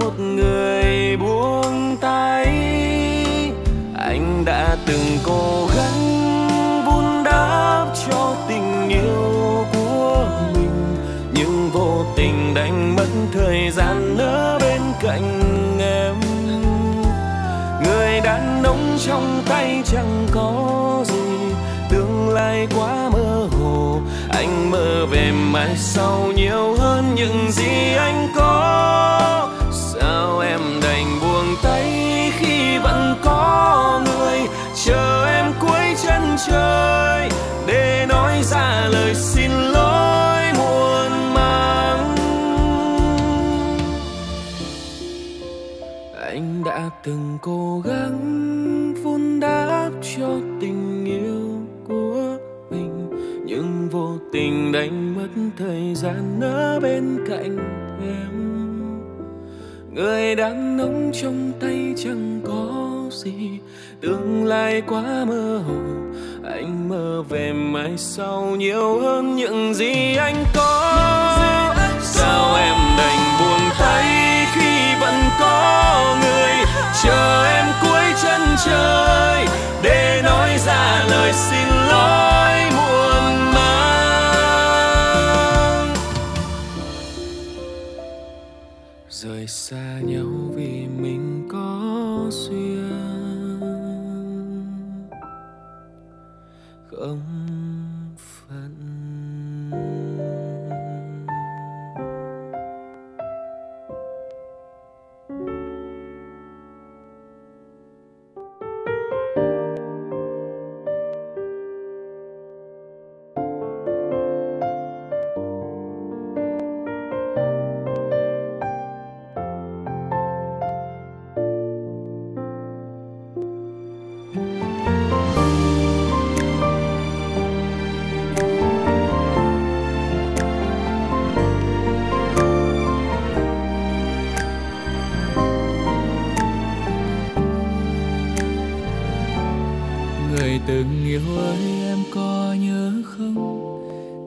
một người buông tay. Anh đã từng cố gắng vun đắp cho tình yêu của mình, nhưng vô tình đánh mất thời gian ở bên cạnh em. Người đàn ông trong tay chẳng có gì, tương lai quá mơ hồ. Anh mơ về mai sau nhiều hơn những gì anh có. Sao em đành buông tay khi vẫn có người chờ em cuối chân trời để nói ra lời xin lỗi muộn màng. Anh đã từng cố gắng vun đắp cho tình yêu của mình, nhưng vô tình đánh mất thời gian ở bên cạnh em. Người đàn ông trong tay chẳng có gì, tương lai quá mơ hồ. Anh mơ về mai sau nhiều hơn những gì anh có. Sao em đành buông tay khi vẫn có người chờ em cuối chân trời để nói ra lời xin lỗi muộn màng. Rời xa nhau vì mình có duyên không phận.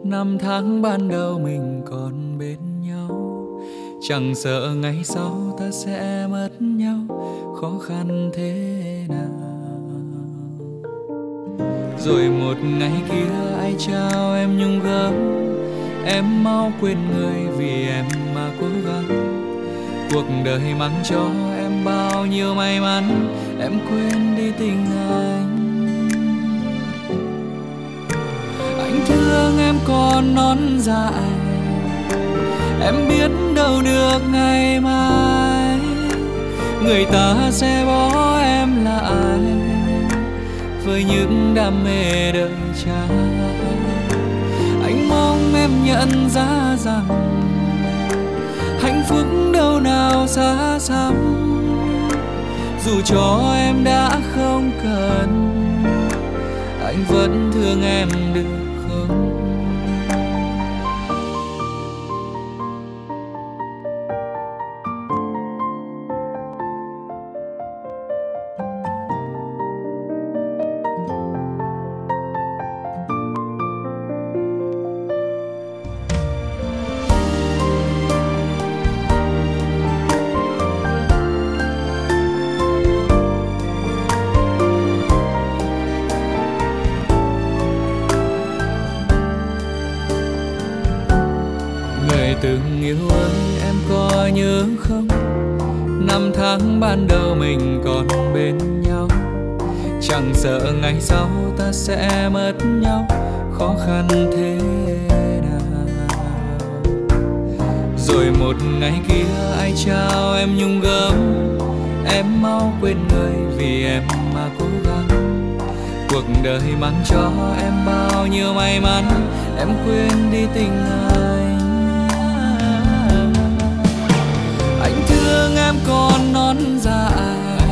Năm tháng ban đầu mình còn bên nhau, chẳng sợ ngày sau ta sẽ mất nhau. Khó khăn thế nào rồi một ngày kia ai trao em nhung gấm. Em mau quên người vì em mà cố gắng. Cuộc đời mang cho em bao nhiêu may mắn, em quên đi tình anh. Thương em còn non dại, em biết đâu được ngày mai người ta sẽ bỏ em lại với những đam mê đời trai. Anh mong em nhận ra rằng hạnh phúc đâu nào xa xăm, dù cho em đã không cần anh vẫn thương em được. Từng yêu ơi em có nhớ không, năm tháng ban đầu mình còn bên nhau, chẳng sợ ngày sau ta sẽ mất nhau. Khó khăn thế nào rồi một ngày kia ai trao em nhung gấm. Em mau quên người vì em mà cố gắng. Cuộc đời mang cho em bao nhiêu may mắn, em quên đi tình ai. Thương em còn non dại,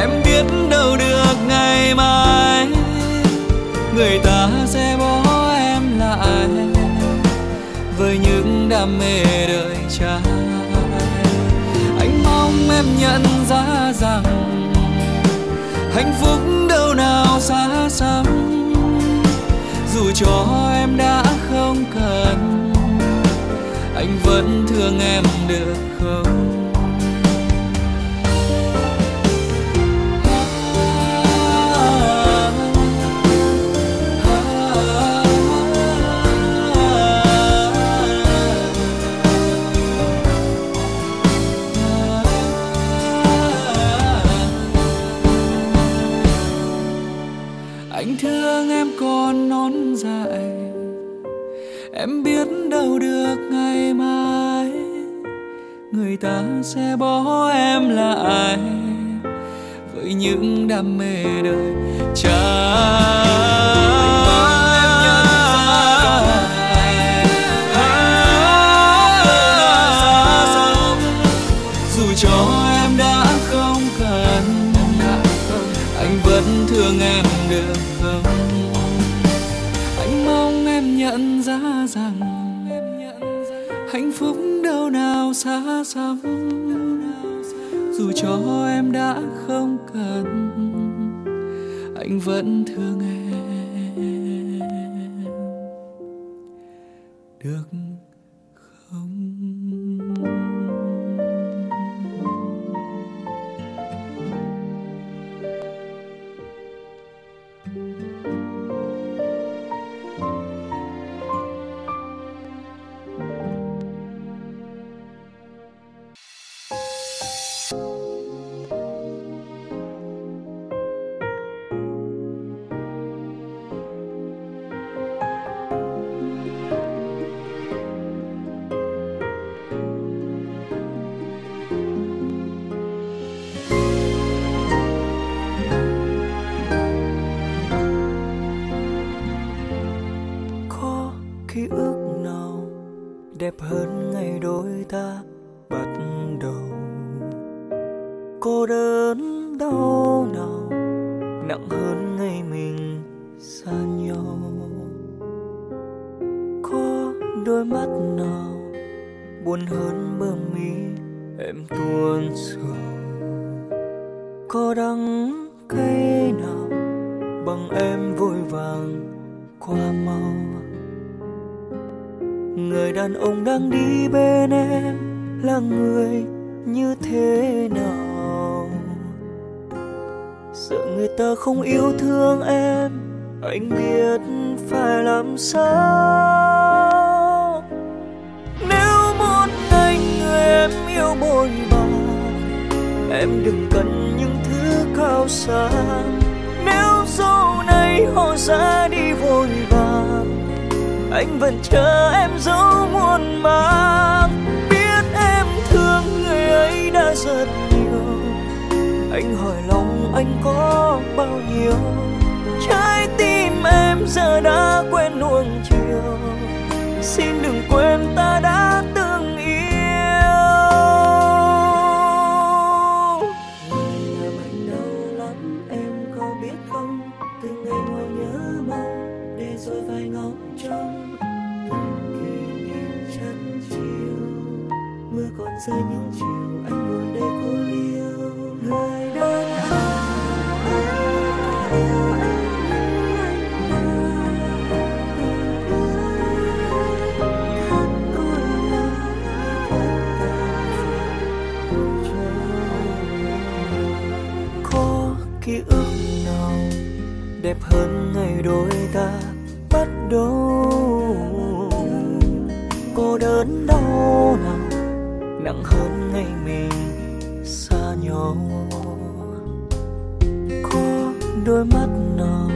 em biết đâu được ngày mai người ta sẽ bỏ em lại với những đam mê đời trai. Anh mong em nhận ra rằng hạnh phúc đâu nào xa xăm, dù cho em đã không cần anh vẫn thương em được không? Anh thương em còn non dại, em biết đâu được ngày mai người ta sẽ bỏ em lại với những đam mê đời trai. Hạnh phúc đâu nào xa xăm, dù cho em đã không cần, anh vẫn thương em được không? Ký ức nào đẹp hơn ngày đôi ta bắt đầu, cô đơn đau nào nặng hơn ngày mình xa nhau. Có đôi mắt nào buồn hơn bờ mi em tuôn sầu, có đắng cay nào bằng em vội vàng qua mau. Người đàn ông đang đi bên em là người như thế nào? Sợ người ta không yêu thương em, anh biết phải làm sao. Nếu một ngày người em yêu bồi bàn, em đừng cần những thứ cao xa. Nếu sau này họ ra đi vội vàng, anh vẫn chờ em dấu muôn mang. Biết em thương người ấy đã rất nhiều, anh hỏi lòng anh có bao nhiêu. Trái tim em giờ đã quên nuông chiều, xin đừng quên ta đã từng yêu. Người làm anh đau lắm em có biết không? Từng ngày ngồi nhớ mong để rồi vài ngóng trông. Còn rơi những chiều anh ngồi đây cô liêu người đàn ông anh. Có ký ức nào đẹp hơn ngày đôi ta bắt đầu, cô đơn đau nào nặng hơn ngày mình xa nhau. Có đôi mắt nào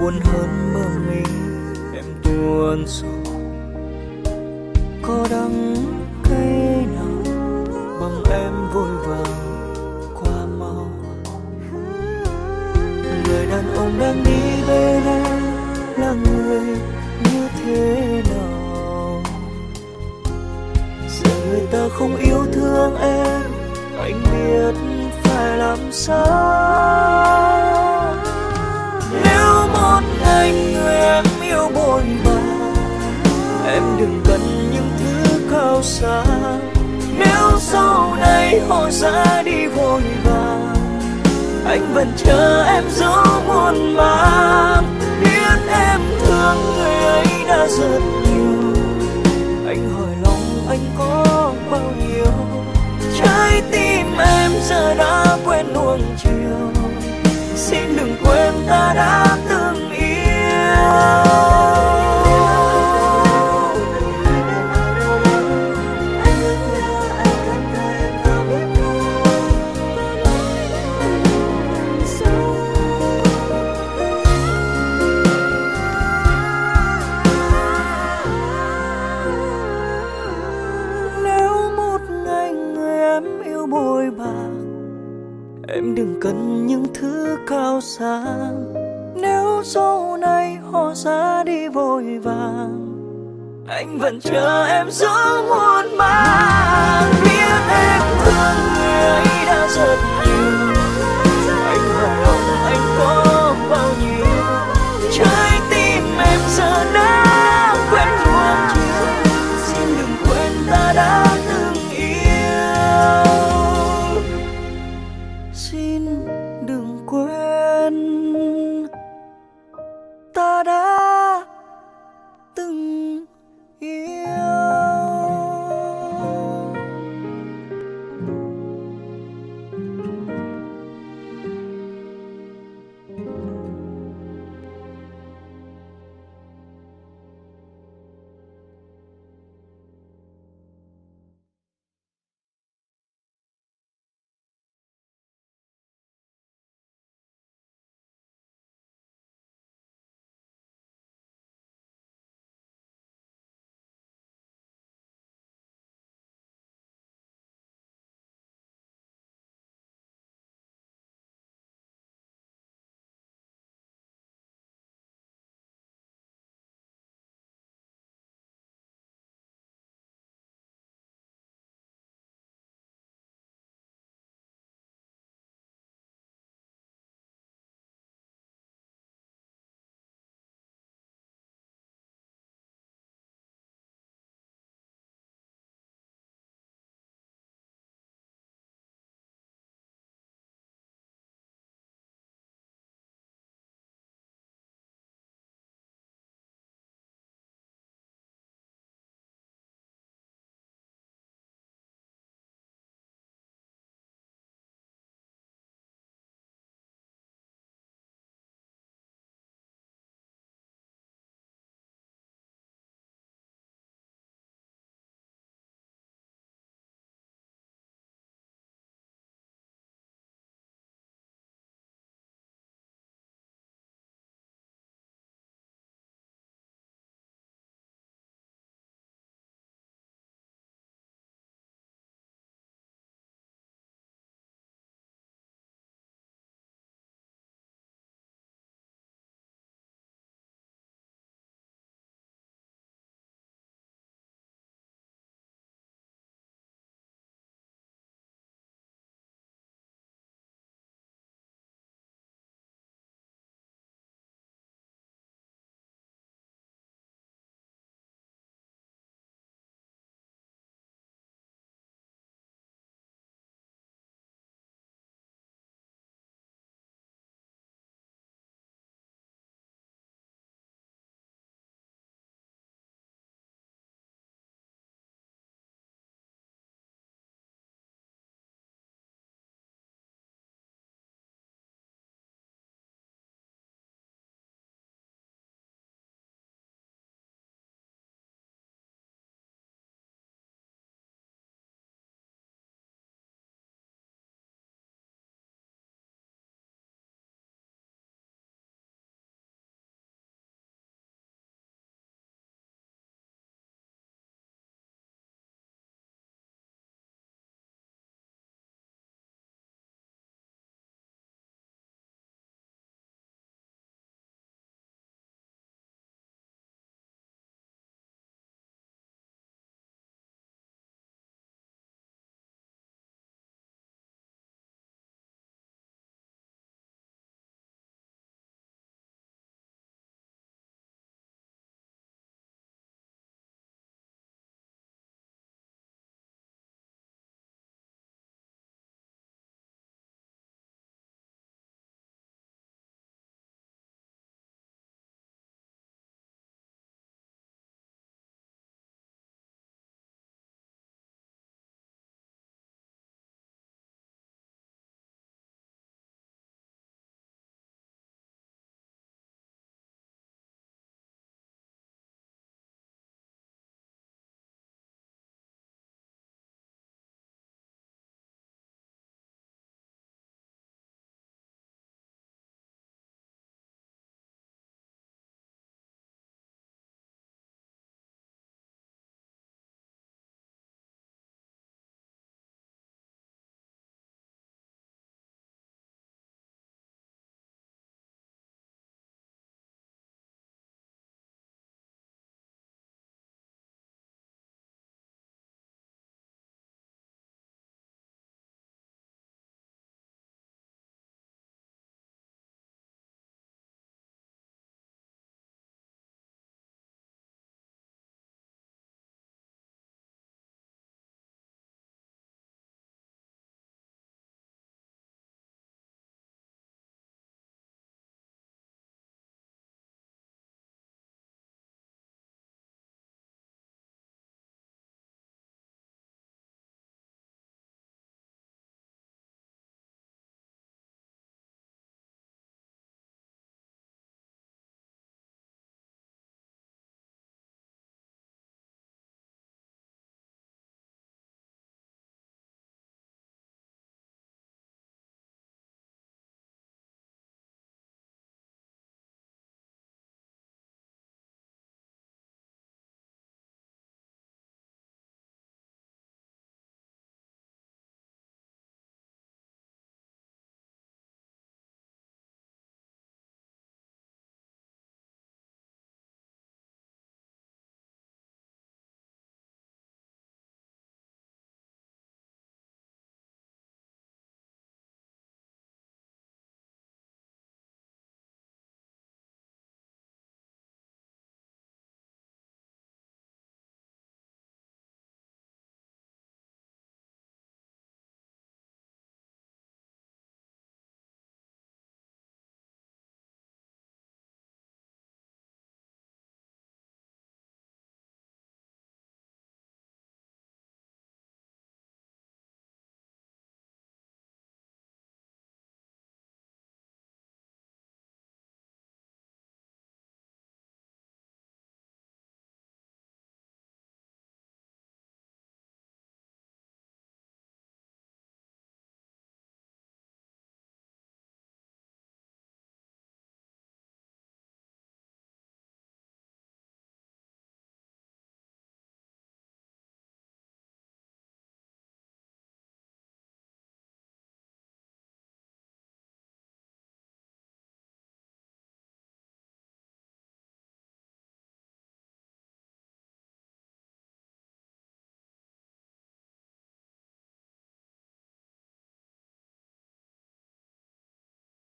buồn hơn mơ mình em tuôn sầu, có đắng cay nào bằng em vội vàng qua mau. Người đàn ông đang đi bên em là người như thế nào? Người ta không yêu thương em, anh biết phải làm sao. Nếu một ngày người em yêu bồi bàn, em đừng cần những thứ cao xa. Nếu sau này họ ra đi vội vàng, anh vẫn chờ em dấu muôn mang. Biết em thương người ấy đã rất nhiều, anh hỏi lòng chẳng cần những thứ cao xa. Nếu sau này họ ra đi vội vàng, anh vẫn chờ em giữa muôn mang. Biết em thương người đã giật